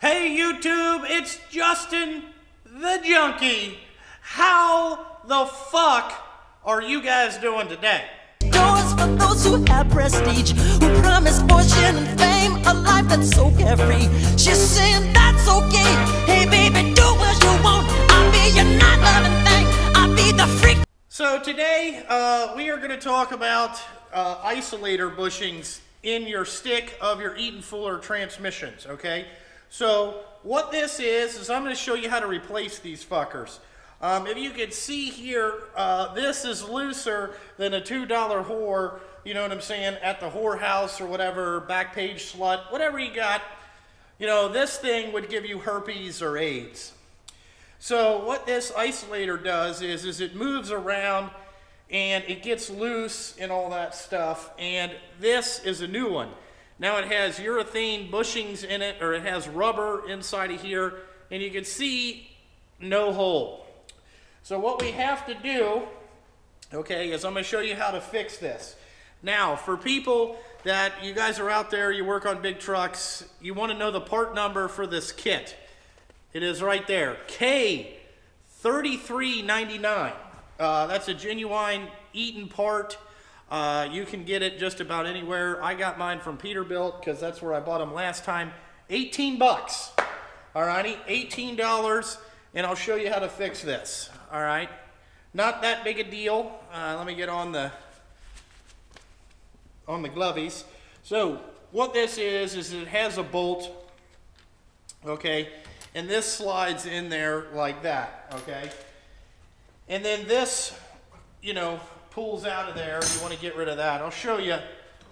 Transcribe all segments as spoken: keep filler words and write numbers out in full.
Hey YouTube, it's Justin the Junkie. How the fuck are you guys doing today? Doors for those who have prestige, who promise fortune and fame, a life that's so carefree. She's saying that's okay. Hey baby, do what you want. I'll be your not loving thing. I'll be the freak. So today, uh, we are going to talk about uh, isolator bushings in your stick of your Eaton Fuller transmissions, okay? So what this is, is I'm going to show you how to replace these fuckers. Um, if you can see here, uh, this is looser than a two dollar whore, you know what I'm saying, at the whorehouse or whatever, back page slut, whatever you got. You know, this thing would give you herpes or AIDS. So what this isolator does is, is it moves around and it gets loose and all that stuff. And this is a new one. Now it has urethane bushings in it, or it has rubber inside of here, and you can see no hole. So what we have to do, okay, is I'm going to show you how to fix this. Now, for people that, you guys are out there, you work on big trucks, you want to know the part number for this kit. It is right there, K thirty-three ninety-nine. Uh, that's a genuine Eaton part. Uh, you can get it just about anywhere. I got mine from Peterbilt because that's where I bought them last time. eighteen bucks. All righty, eighteen dollars, and I'll show you how to fix this. All right, not that big a deal. Uh, let me get on the on the glovies. So what this is is it has a bolt, okay, and this slides in there like that, okay, and then this, you know, pulls out of there. You want to get rid of that. I'll show you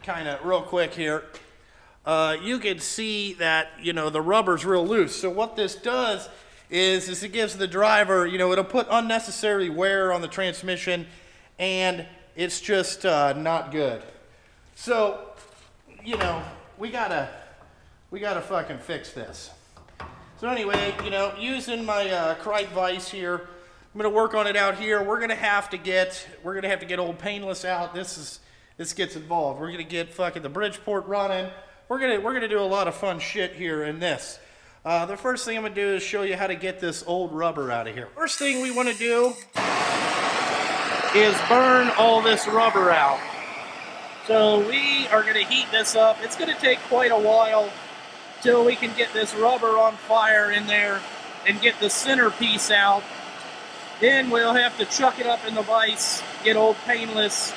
kind of real quick here. Uh, you can see that, you know, the rubber's real loose. So what this does is, is it gives the driver, you know, it'll put unnecessary wear on the transmission, and it's just uh, not good. So, you know, we gotta we gotta fucking fix this. So anyway, you know, using my uh, Capri vise here, I'm gonna work on it out here. We're gonna have to get we're gonna have to get old Painless out. This is this gets involved. We're gonna get fucking the Bridgeport running. We're gonna we're gonna do a lot of fun shit here in this. Uh, the first thing I'm gonna do is show you how to get this old rubber out of here. First thing we want to do is burn all this rubber out. So we are gonna heat this up. It's gonna take quite a while till we can get this rubber on fire in there and get the centerpiece out. Then we'll have to chuck it up in the vise, get old Painless,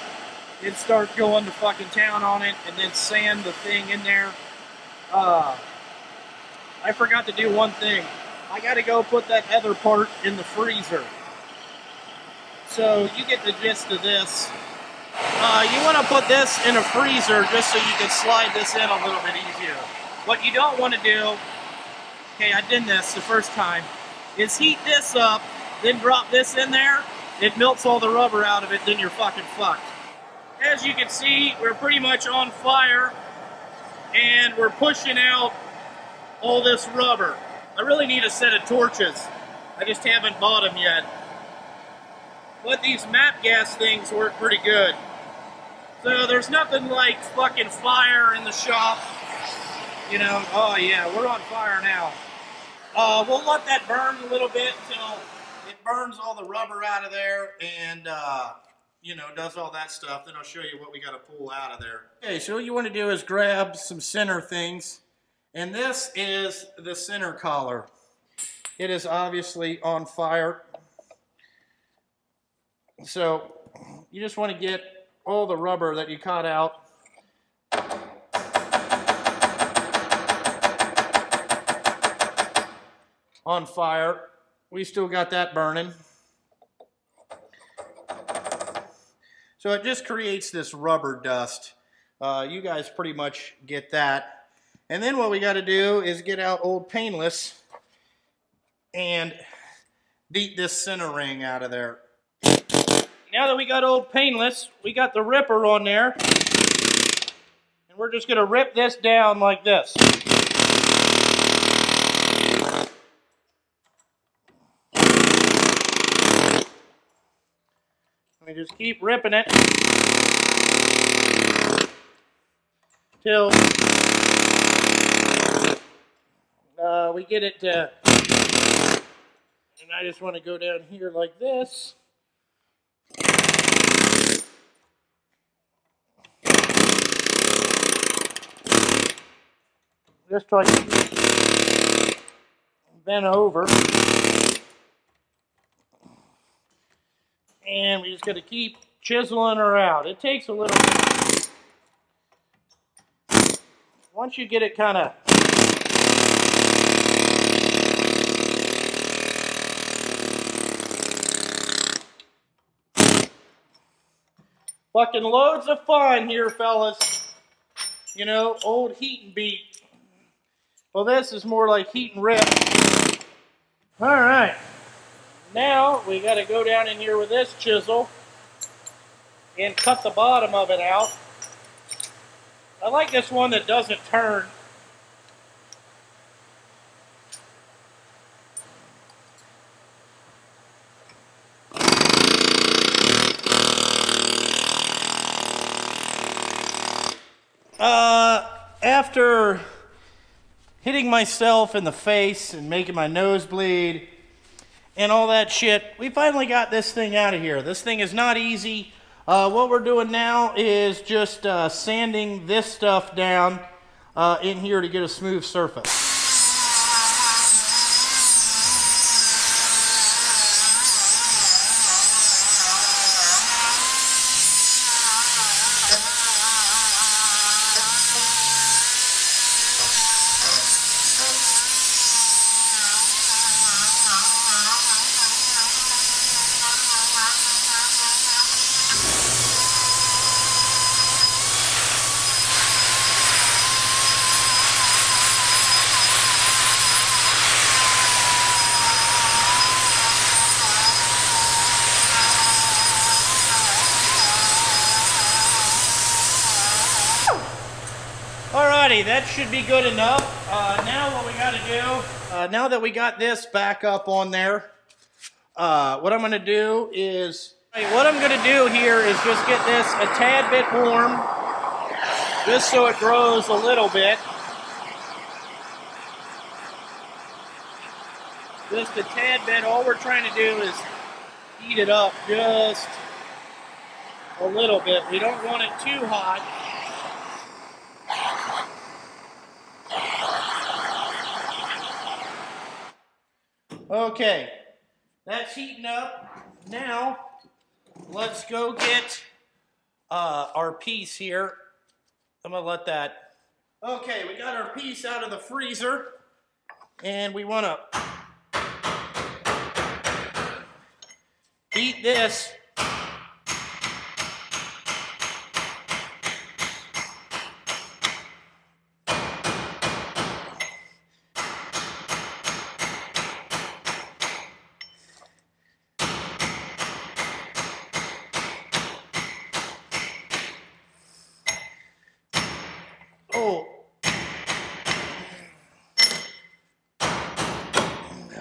and start going to fucking town on it, and then sand the thing in there. Uh, I forgot to do one thing. I gotta go put that other part in the freezer. So you get the gist of this. Uh, you wanna put this in a freezer just so you can slide this in a little bit easier. What you don't wanna do, okay, I did this the first time, is heat this up, then drop this in there, it melts all the rubber out of it, then you're fucking fucked. As you can see, we're pretty much on fire, and we're pushing out all this rubber. I really need a set of torches. I just haven't bought them yet. But these map gas things work pretty good. So there's nothing like fucking fire in the shop. You know, oh yeah, we're on fire now. Uh, we'll let that burn a little bit until it burns all the rubber out of there and, uh, you know, does all that stuff. Then I'll show you what we got to pull out of there. Okay, so what you want to do is grab some center things. And this is the center collar. It is obviously on fire. So you just want to get all the rubber that you caught out. On fire. We still got that burning. So it just creates this rubber dust. Uh, you guys pretty much get that. And then what we got to do is get out old Painless and beat this center ring out of there. Now that we got old Painless, we got the ripper on there. And we're just going to rip this down like this. And just keep ripping it till uh, uh, we get it to, and I just want to go down here like this. Just till I can bend over. And we just got to keep chiseling her out. It takes a little bit. Once you get it kind of fucking loads of fun here, fellas. You know, old heat and beat. Well, this is more like heat and rip. All right. Now we got to go down in here with this chisel and cut the bottom of it out. I like this one that doesn't turn. Uh, after hitting myself in the face and making my nose bleed and all that shit, we finally got this thing out of here. This thing is not easy. Uh, what we're doing now is just uh, sanding this stuff down uh, in here to get a smooth surface. That should be good enough. Uh, now what we got to do, uh, now that we got this back up on there, uh, what I'm going to do is, what I'm going to do here is just get this a tad bit warm, just so it grows a little bit. Just a tad bit. All we're trying to do is heat it up just a little bit. We don't want it too hot. Okay, that's heating up. Now, let's go get uh, our piece here. I'm gonna let that. Okay, we got our piece out of the freezer, and we wanna beat this.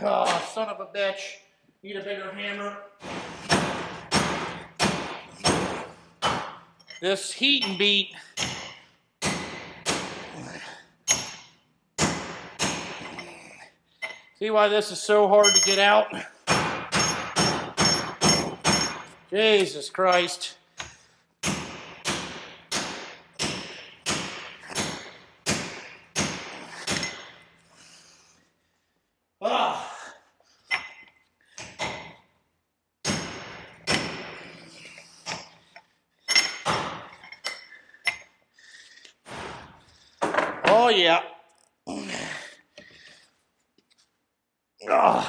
Oh, son of a bitch. Need a bigger hammer. This heat and beat. See why this is so hard to get out? Jesus Christ. Oh, yeah. Oh. All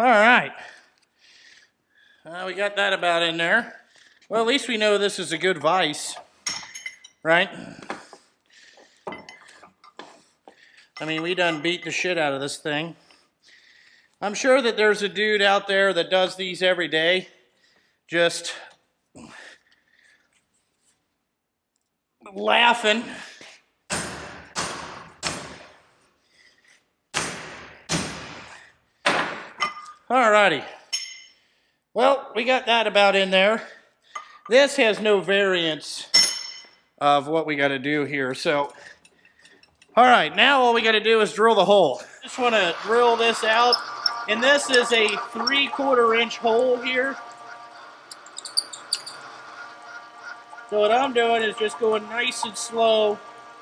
right. Uh, we got that about in there. Well, at least we know this is a good vise, right? I mean, we done beat the shit out of this thing. I'm sure that there's a dude out there that does these every day, just laughing. Alrighty. Well, we got that about in there. This has no variance of what we got to do here. So, all right, now all we got to do is drill the hole. Just want to drill this out, and this is a three-quarter inch hole here. So what I'm doing is just going nice and slow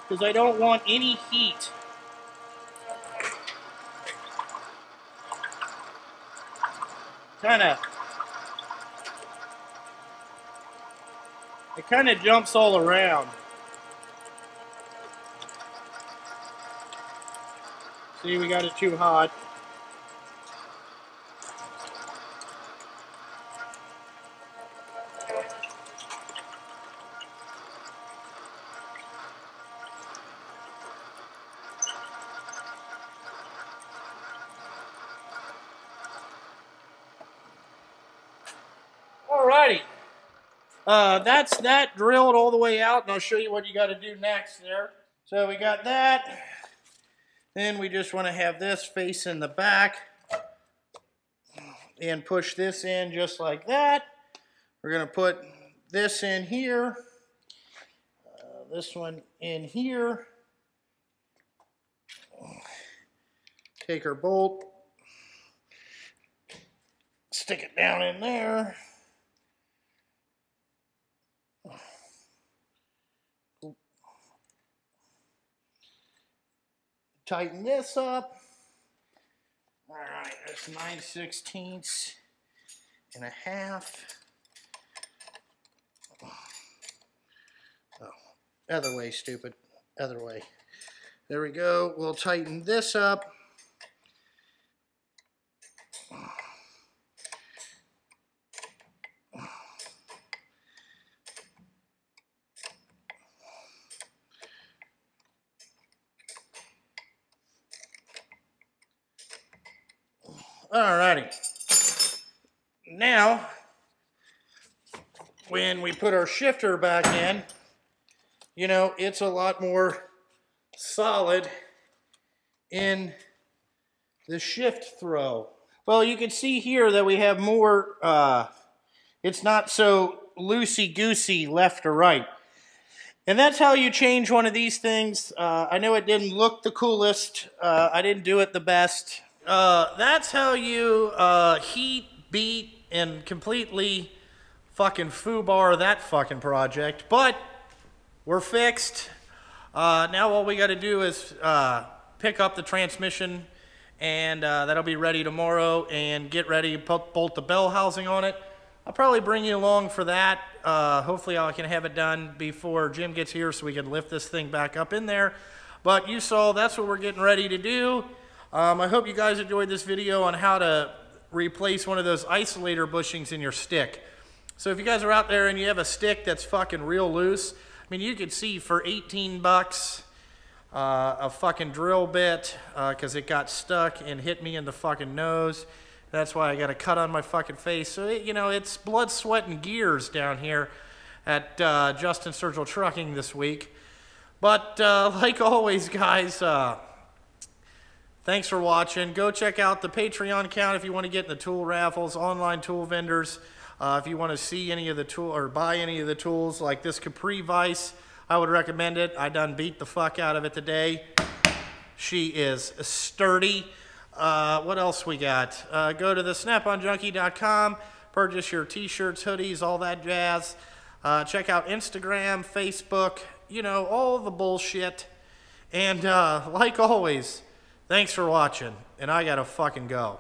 because I don't want any heat. Kind of, it kind of jumps all around. See, we got it too hot. Alrighty, uh, that's that drilled all the way out, and I'll show you what you got to do next there. So we got that, then we just want to have this face in the back and push this in just like that. We're going to put this in here, uh, this one in here, take our bolt, stick it down in there. Tighten this up. All right, that's nine sixteenths and a half. Oh, other way, stupid. Other way. There we go. We'll tighten this up. Alrighty, now when we put our shifter back in, you know, it's a lot more solid in the shift throw. Well, you can see here that we have more, uh, it's not so loosey-goosey left or right. And that's how you change one of these things. Uh, I know it didn't look the coolest, uh, I didn't do it the best. Uh, that's how you uh, heat, beat, and completely fucking foobar that fucking project. But we're fixed. Uh, now all we got to do is uh, pick up the transmission, and uh, that'll be ready tomorrow. And get ready to bolt the bell housing on it. I'll probably bring you along for that. Uh, hopefully I can have it done before Jim gets here, so we can lift this thing back up in there. But you saw that's what we're getting ready to do. Um, I hope you guys enjoyed this video on how to replace one of those isolator bushings in your stick. So if you guys are out there and you have a stick that's fucking real loose, I mean, you could see for eighteen bucks uh, a fucking drill bit because uh, it got stuck and hit me in the fucking nose. That's why I got a cut on my fucking face. So, it, you know, it's blood, sweat, and gears down here at uh, Justin Sturgill Trucking this week. But uh, like always, guys... Uh, Thanks for watching. Go check out the Patreon account if you want to get in the tool raffles, online tool vendors. Uh, if you want to see any of the tool or buy any of the tools like this Capri Vise, I would recommend it. I done beat the fuck out of it today. She is sturdy. Uh, what else we got? Uh, go to the snap on junkie dot com. Purchase your t-shirts, hoodies, all that jazz. Uh, check out Instagram, Facebook, you know, all the bullshit. And uh, like always... Thanks for watching, and I gotta fucking go.